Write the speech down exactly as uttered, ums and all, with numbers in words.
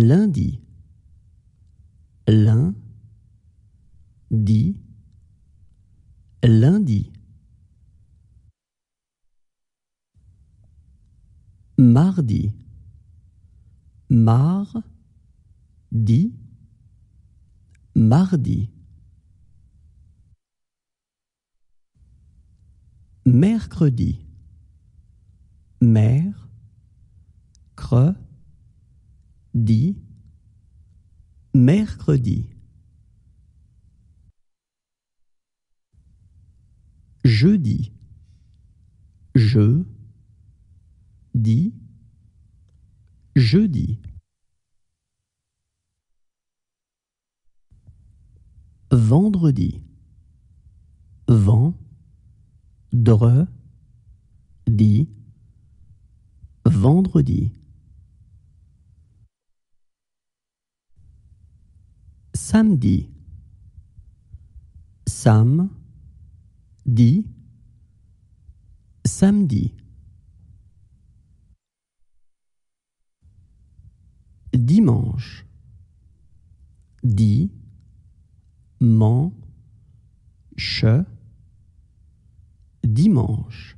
lundi, lin, di, lundi. Mardi, mar, di, mardi. Mercredi, mer, cre, di, mercredi. Jeudi, je, dit, jeudi. Vendredi, vent, dre, dit, vendredi. Samedi, sam, dit, samedi. Dimanche, di, man, che, dimanche.